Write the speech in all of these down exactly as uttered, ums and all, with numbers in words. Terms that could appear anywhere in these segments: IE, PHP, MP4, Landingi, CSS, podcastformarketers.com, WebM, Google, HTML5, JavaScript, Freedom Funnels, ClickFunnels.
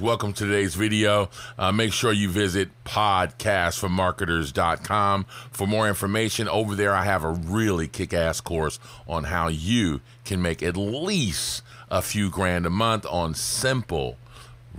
Welcome to today's video. Uh, make sure you visit podcast for marketers dot com for more information. Over there, I have a really kick-ass course on how you can make at least a few grand a month on simple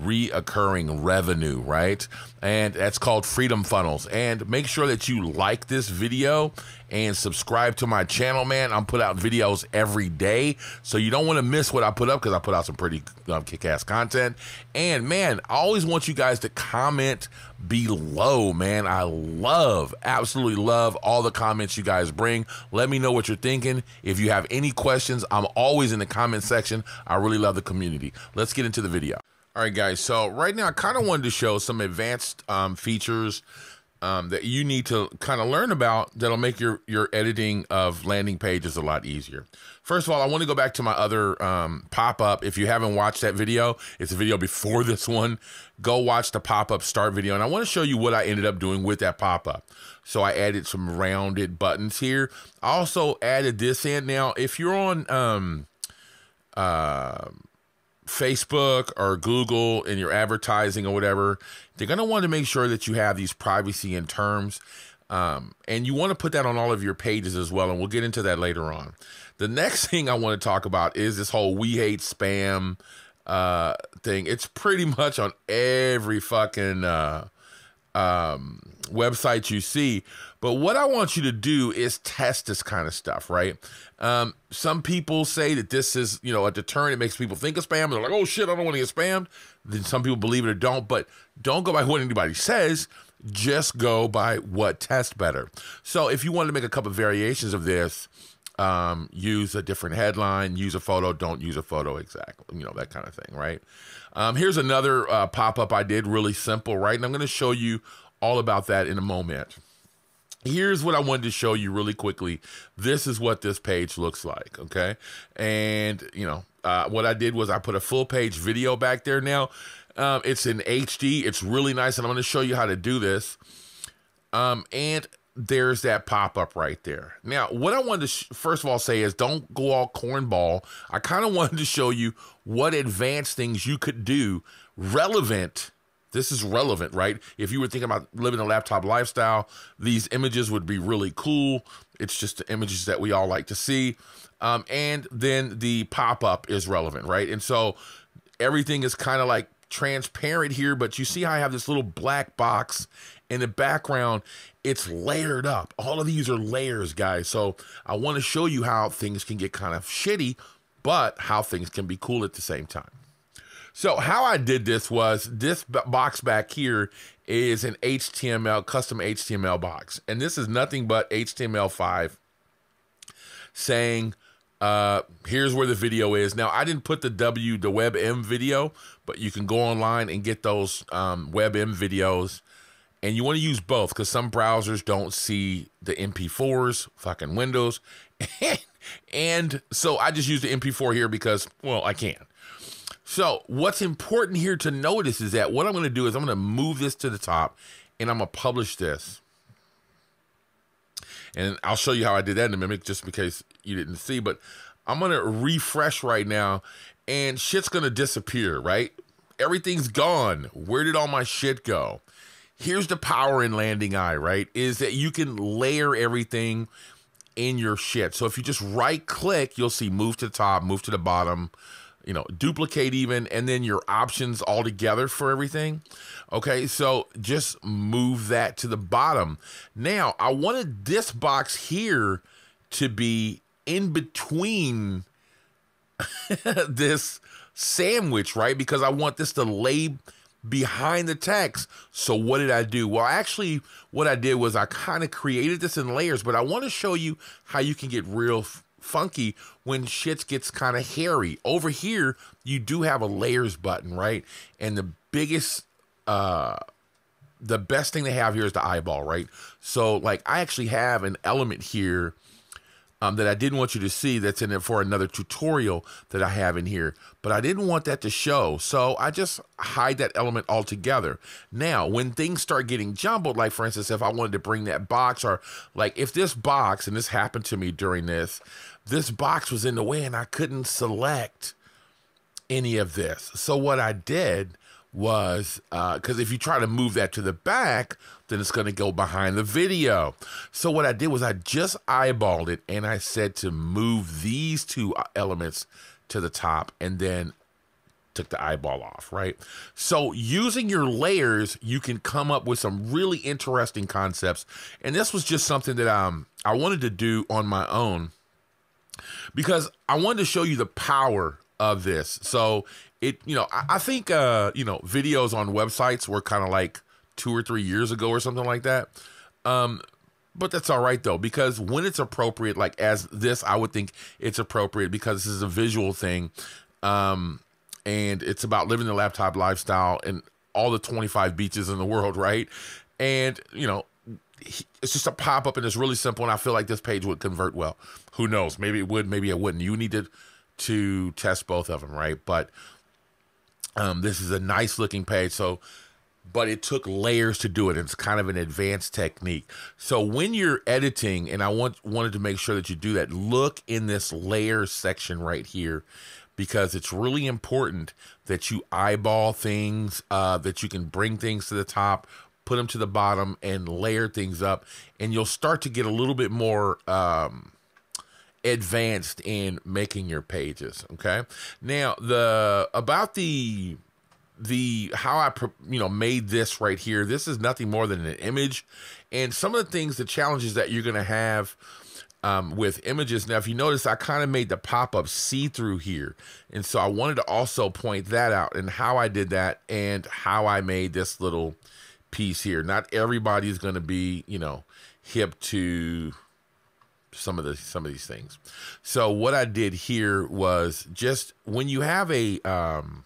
reoccurring revenue, right? And that's called Freedom Funnels. And make sure that you like this video and subscribe to my channel, man. I'm put out videos every day, so you don't want to miss what I put up, because I put out some pretty um, kick-ass content. And man, I always want you guys to comment below, man. I love, absolutely love all the comments you guys bring. Let me know what you're thinking. If you have any questions, I'm always in the comment section. I really love the community. Let's get into the video. All right, guys, so right now I kind of wanted to show some advanced um, features um, that you need to kind of learn about that'll make your, your editing of landing pages a lot easier. First of all, I want to go back to my other um, pop-up. If you haven't watched that video, it's a video before this one. Go watch the pop-up start video, and I want to show you what I ended up doing with that pop-up. So I added some rounded buttons here. I also added this in. Now, if you're on... Um, uh, Facebook or Google in your advertising or whatever, they're going to want to make sure that you have these privacy and terms. Um, and you want to put that on all of your pages as well. And we'll get into that later on. The next thing I want to talk about is this whole we hate spam uh, thing. It's pretty much on every fucking uh, um, website you see. But what I want you to do is test this kind of stuff, right? Um, some people say that this is, you know, a deterrent. It makes people think of spam. They're like, oh shit, I don't want to get spammed. Then some people believe it or don't, but don't go by what anybody says. Just go by what tests better. So if you want to make a couple of variations of this, um, use a different headline, use a photo, don't use a photo, exactly, you know, that kind of thing, right? Um, here's another uh, pop-up I did, really simple, right? And I'm going to show you all about that in a moment. Here's what I wanted to show you really quickly. This is what this page looks like, okay? And, you know, uh, what I did was I put a full page video back there now. Um, it's in H D. It's really nice, and I'm going to show you how to do this. Um, and there's that pop-up right there. Now, what I wanted to first of all say is don't go all cornball. I kind of wanted to show you what advanced things you could do relevant. This is relevant, right? If you were thinking about living a laptop lifestyle, these images would be really cool. It's just the images that we all like to see. Um, and then the pop-up is relevant, right? And so everything is kind of like transparent here, but you see how I have this little black box in the background. It's layered up. All of these are layers, guys. So I want to show you how things can get kind of shitty, but how things can be cool at the same time. So how I did this was this box back here is an H T M L, custom H T M L box. And this is nothing but H T M L five saying, uh, here's where the video is. Now, I didn't put the W, the WebM video, but you can go online and get those um, WebM videos. And you want to use both, because some browsers don't see the M P fours, fucking Windows. And so I just used the M P four here because, well, I can. So what's important here to notice is that what I'm going to do is I'm going to move this to the top, and I'm going to publish this. And I'll show you how I did that in a minute, just in case you didn't see. But I'm going to refresh right now, and shit's going to disappear, right? Everything's gone. Where did all my shit go? Here's the power in Landingi, right, is that you can layer everything in your shit. So if you just right-click, you'll see move to the top, move to the bottom, you know, duplicate even, and then your options all together for everything. Okay, so just move that to the bottom. Now, I wanted this box here to be in between this sandwich, right? Because I want this to lay behind the text. So what did I do? Well, actually, what I did was I kind of created this in layers, but I want to show you how you can get real funky when shit gets kind of hairy. Over here, you do have a layers button, right? And the biggest, uh, the best thing they have here is the eyeball, right? So like I actually have an element here um, that I didn't want you to see that's in it for another tutorial that I have in here, but I didn't want that to show. So I just hide that element altogether. Now, when things start getting jumbled, like for instance, if I wanted to bring that box, or like if this box, and this happened to me during this, this box was in the way and I couldn't select any of this. So what I did was because uh, if you try to move that to the back, then it's going to go behind the video. So what I did was I just eyeballed it and I said to move these two elements to the top and then took the eyeball off, right? So using your layers, you can come up with some really interesting concepts. And this was just something that um, I wanted to do on my own because I wanted to show you the power of this. So it, you know, I, I think, uh, you know, videos on websites were kind of like two or three years ago or something like that. Um, But that's all right, though, because when it's appropriate, like as this, I would think it's appropriate because this is a visual thing. Um, and it's about living the laptop lifestyle and all the twenty-five beaches in the world, right? And, you know, it's just a pop-up and it's really simple. And I feel like this page would convert well. Who knows? Maybe it would, maybe it wouldn't. You need to, to test both of them, right? But um, this is a nice looking page. So, but it took layers to do it. It's kind of an advanced technique. So when you're editing, and I want, wanted to make sure that you do that, look in this layer section right here, because it's really important that you eyeball things, uh, that you can bring things to the top, put them to the bottom, and layer things up. And you'll start to get a little bit more um, advanced in making your pages, okay? Now, the about the... the how I you know made this right here, this is nothing more than an image, and some of the things, the challenges that you're going to have um, with images. Now, if you notice, I kind of made the pop-up see-through here, and so I wanted to also point that out and how I did that and how I made this little piece here. Not everybody's going to be you know hip to some of the some of these things. So what I did here was just when you have a um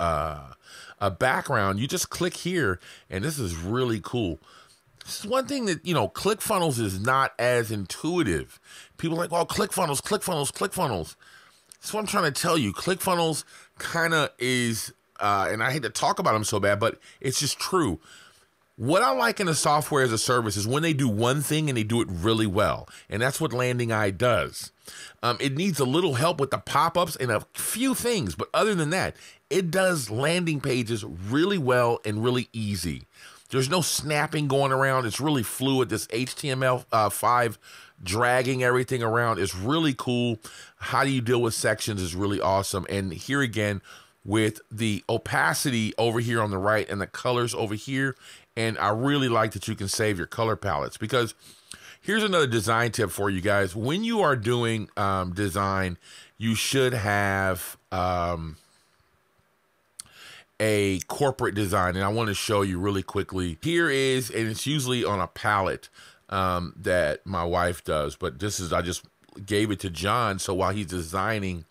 Uh, a background, you just click here, and this is really cool. This is one thing that, you know, ClickFunnels is not as intuitive. People are like, well, ClickFunnels, ClickFunnels, ClickFunnels. That's what I'm trying to tell you. ClickFunnels kind of is, uh, and I hate to talk about them so bad, but it's just true. What I like in a software as a service is when they do one thing and they do it really well. And that's what Landingi does. Um, it needs a little help with the pop-ups and a few things, but other than that, it does landing pages really well and really easy. There's no snapping going around. It's really fluid. This H T M L five dragging everything around is really cool. How do you deal with sections is really awesome. And here again, with the opacity over here on the right and the colors over here. And I really like that you can save your color palettes, because here's another design tip for you guys. When you are doing um, design, you should have um, a corporate design. And I want to show you really quickly. Here is, and it's usually on a palette um, that my wife does, but this is, I just gave it to John. So while he's designing,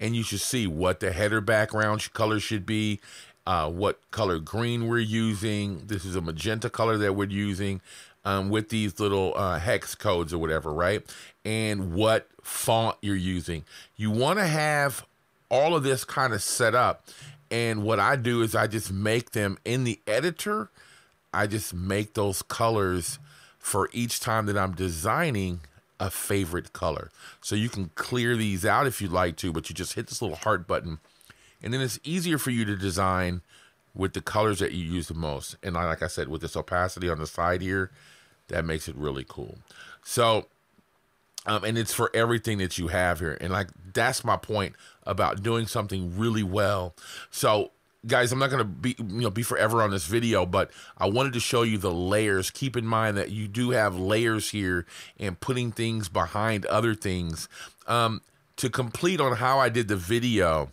and you should see what the header background color should be, uh, what color green we're using. This is a magenta color that we're using um, with these little uh, hex codes or whatever, right? And what font you're using. You want to have all of this kind of set up. And what I do is I just make them in the editor. I just make those colors for each time that I'm designing a favorite color. So you can clear these out if you'd like to, but you just hit this little heart button, and then it's easier for you to design with the colors that you use the most. And like I said, with this opacity on the side here, that makes it really cool. So, um, and it's for everything that you have here. And like, that's my point about doing something really well. So guys, I'm not going to be, you know, be forever on this video, but I wanted to show you the layers. Keep in mind that you do have layers here and putting things behind other things. Um, to complete on how I did the video,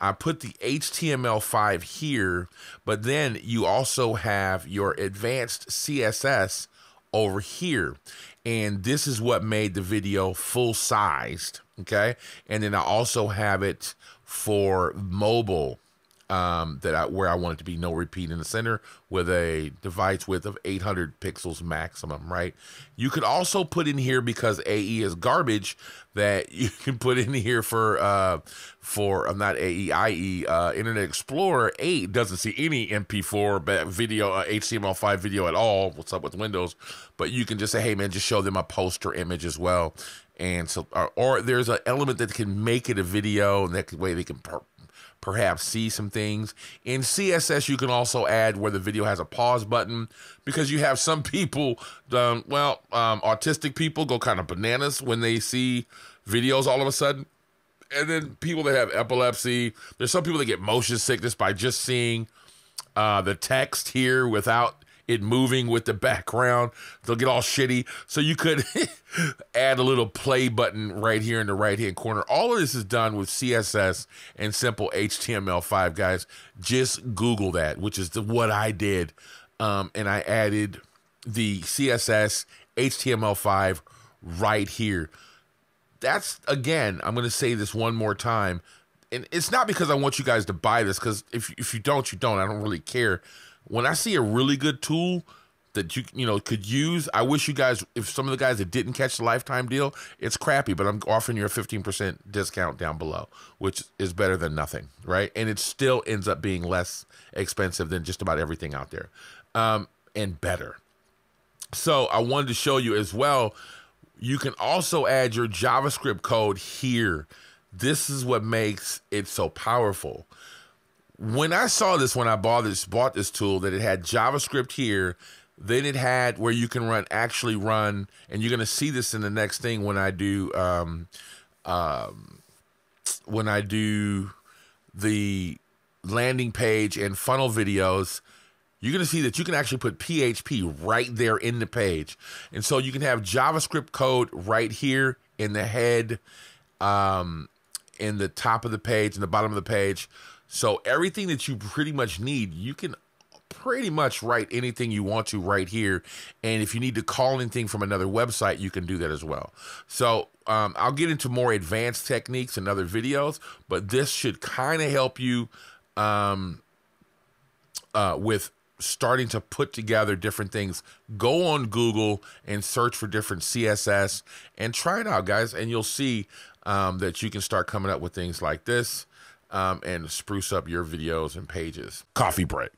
I put the H T M L five here, but then you also have your advanced C S S over here. And this is what made the video full-sized, okay? And then I also have it for mobile, um, that I, where I want it to be no repeat in the center with a device width of eight hundred pixels maximum, right? You could also put in here, because A E is garbage, that you can put in here for, uh, for, I'm not A E, I E, uh, Internet Explorer eight doesn't see any M P four video, uh, H T M L five video at all. What's up with Windows? But you can just say, hey man, just show them a poster image as well. And so, or, or there's an element that can make it a video, and that way they can perhaps see some things. In C S S, you can also add where the video has a pause button, because you have some people, um, well, um, autistic people go kind of bananas when they see videos all of a sudden. And then people that have epilepsy, there's some people that get motion sickness by just seeing uh, the text here without it moving with the background. They'll get all shitty. So you could add a little play button right here in the right-hand corner. All of this is done with C S S and simple H T M L five, guys. Just Google that, which is the, what I did. Um, and I added the C S S H T M L five right here. That's, again, I'm going to say this one more time. And it's not because I want you guys to buy this, because if, if you don't, you don't. I don't really care. When I see a really good tool that you you know could use, I wish you guys, if some of the guys that didn't catch the lifetime deal, it's crappy, but I'm offering you a fifteen percent discount down below, which is better than nothing, right? And it still ends up being less expensive than just about everything out there, um, and better. So I wanted to show you as well, you can also add your JavaScript code here. This is what makes it so powerful. When I saw this, when I bought this, bought this tool, that it had JavaScript here, then it had where you can run, actually run, and you're going to see this in the next thing when I do, um, um, when I do the landing page and funnel videos. You're going to see that you can actually put P H P right there in the page. And so you can have JavaScript code right here in the head, um, in the top of the page, in the bottom of the page. So everything that you pretty much need, you can pretty much write anything you want to right here. And if you need to call anything from another website, you can do that as well. So um, I'll get into more advanced techniques in other videos, but this should kind of help you um, uh, with starting to put together different things. Go on Google and search for different C S S and try it out, guys. And you'll see um, that you can start coming up with things like this um, and spruce up your videos and pages. Coffee break.